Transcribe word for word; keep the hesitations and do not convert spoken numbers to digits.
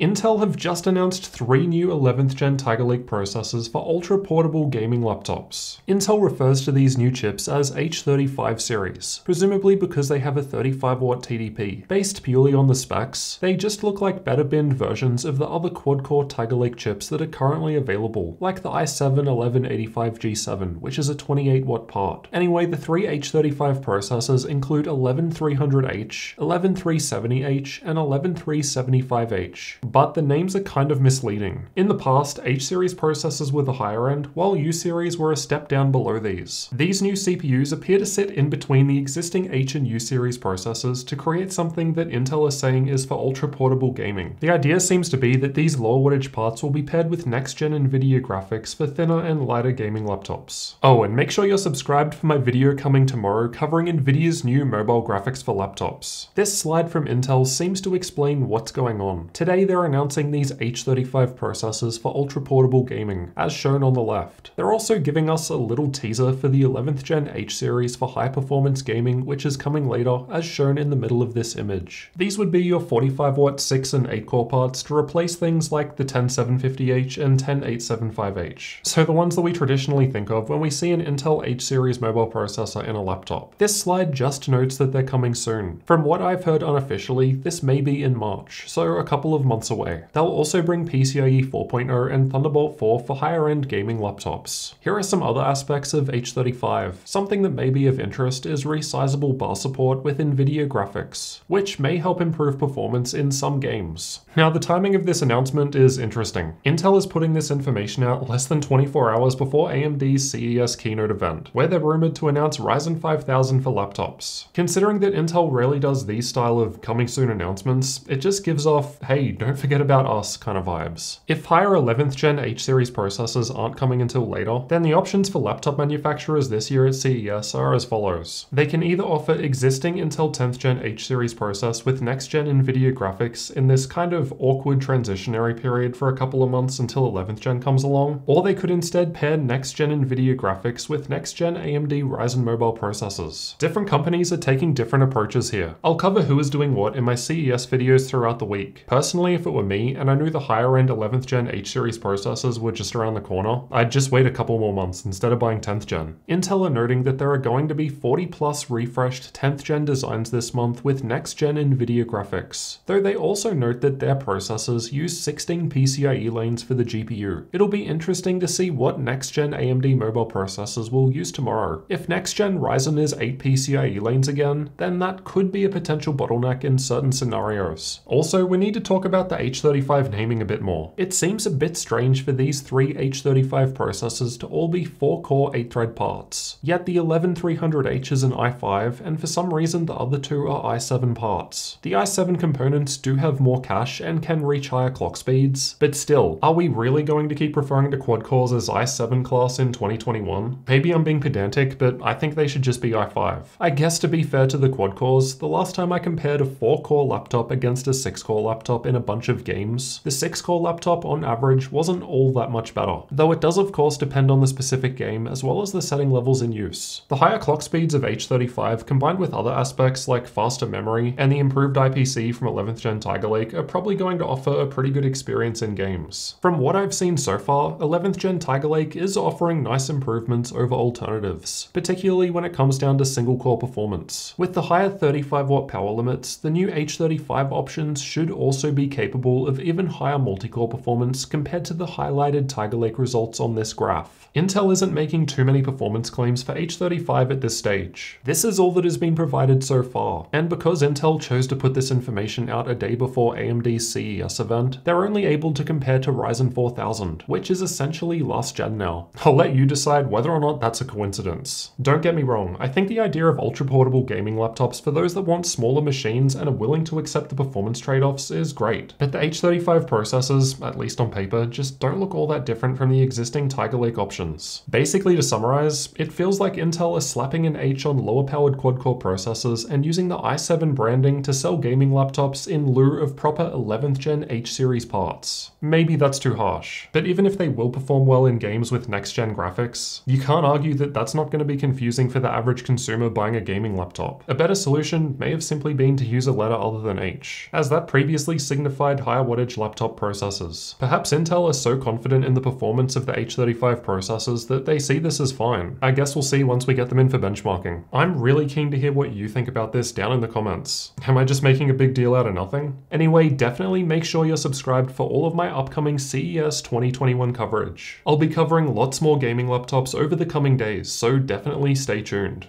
Intel have just announced three new eleventh gen Tiger Lake processors for ultra-portable gaming laptops. Intel refers to these new chips as H thirty-five series, presumably because they have a thirty-five watt T D P. Based purely on the specs, they just look like better binned versions of the other quad-core Tiger Lake chips that are currently available, like the i seven eleven eighty-five G seven, which is a twenty-eight watt part. Anyway, the three H thirty-five processors include eleven three hundred H, eleven three seventy H, and eleven three seventy-five H. But the names are kind of misleading. In the past, H series processors were the higher end, while U series were a step down below these. These new C P Us appear to sit in between the existing H and U series processors to create something that Intel is saying is for ultra-portable gaming. The idea seems to be that these lower wattage parts will be paired with next-gen Nvidia graphics for thinner and lighter gaming laptops. Oh, and make sure you're subscribed for my video coming tomorrow covering Nvidia's new mobile graphics for laptops. This slide from Intel seems to explain what's going on. Today, they're announcing these H thirty-five processors for ultra-portable gaming, as shown on the left. They're also giving us a little teaser for the eleventh gen H series for high-performance gaming, which is coming later, as shown in the middle of this image. These would be your forty-five watt six and eight core parts to replace things like the one oh seven fifty H and one oh eight seventy-five H. So the ones that we traditionally think of when we see an Intel H series mobile processor in a laptop. This slide just notes that they're coming soon. From what I've heard unofficially, this may be in March, so a couple of months away. They'll also bring P C I E four point oh and Thunderbolt four for higher-end gaming laptops. Here are some other aspects of H thirty-five. Something that may be of interest is resizable bar support with Nvidia graphics, which may help improve performance in some games. Now, the timing of this announcement is interesting. Intel is putting this information out less than twenty-four hours before A M D's C E S keynote event, where they're rumored to announce Ryzen five thousand for laptops. Considering that Intel rarely does these style of coming soon announcements, it just gives off, hey, don't Don't forget about us kind of vibes. If higher eleventh gen H series processors aren't coming until later, then the options for laptop manufacturers this year at C E S are as follows. They can either offer existing Intel tenth gen H series process with next gen Nvidia graphics in this kind of awkward transitionary period for a couple of months until eleventh gen comes along, or they could instead pair next gen Nvidia graphics with next gen A M D Ryzen mobile processors. Different companies are taking different approaches here. I'll cover who is doing what in my C E S videos throughout the week. Personally, if it were me, and I knew the higher-end eleventh gen H series processors were just around the corner, I'd just wait a couple more months instead of buying tenth gen. Intel are noting that there are going to be forty plus refreshed tenth gen designs this month with next-gen Nvidia graphics, though they also note that their processors use sixteen P C I E lanes for the G P U. It'll be interesting to see what next-gen A M D mobile processors will use tomorrow. If next-gen Ryzen is eight P C I E lanes again, then that could be a potential bottleneck in certain scenarios. Also, we need to talk about the H thirty-five naming a bit more. It seems a bit strange for these three H thirty-five processors to all be four core eight thread parts, yet the eleven three hundred H is an i five, and for some reason the other two are i seven parts. The i seven components do have more cache and can reach higher clock speeds, but still, are we really going to keep referring to quad cores as i seven class in twenty twenty-one? Maybe I'm being pedantic, but I think they should just be i five. I guess to be fair to the quad cores, the last time I compared a four core laptop against a six core laptop in a bunch of games, the six core laptop on average wasn't all that much better, though it does of course depend on the specific game as well as the setting levels in use. The higher clock speeds of H thirty-five combined with other aspects like faster memory and the improved I P C from eleventh gen Tiger Lake are probably going to offer a pretty good experience in games. From what I've seen so far, eleventh gen Tiger Lake is offering nice improvements over alternatives, particularly when it comes down to single core performance. With the higher thirty-five watt power limits, the new H thirty-five options should also be capable capable of even higher multi-core performance compared to the highlighted Tiger Lake results on this graph. Intel isn't making too many performance claims for H thirty-five at this stage. This is all that has been provided so far, and because Intel chose to put this information out a day before A M D's C E S event, they're only able to compare to Ryzen four thousand, which is essentially last gen now. I'll let you decide whether or not that's a coincidence. Don't get me wrong, I think the idea of ultra-portable gaming laptops for those that want smaller machines and are willing to accept the performance trade-offs is great. But the H thirty-five processors, at least on paper, just don't look all that different from the existing Tiger Lake options. Basically, to summarize, it feels like Intel is slapping an H on lower-powered quad-core processors and using the i seven branding to sell gaming laptops in lieu of proper eleventh gen H series parts. Maybe that's too harsh, but even if they will perform well in games with next-gen graphics, you can't argue that that's not going to be confusing for the average consumer buying a gaming laptop. A better solution may have simply been to use a letter other than H, as that previously signified simplified higher wattage laptop processors. Perhaps Intel is so confident in the performance of the H thirty-five processors that they see this as fine. I guess we'll see once we get them in for benchmarking. I'm really keen to hear what you think about this down in the comments. Am I just making a big deal out of nothing? Anyway, definitely make sure you're subscribed for all of my upcoming C E S twenty twenty-one coverage. I'll be covering lots more gaming laptops over the coming days, so definitely stay tuned.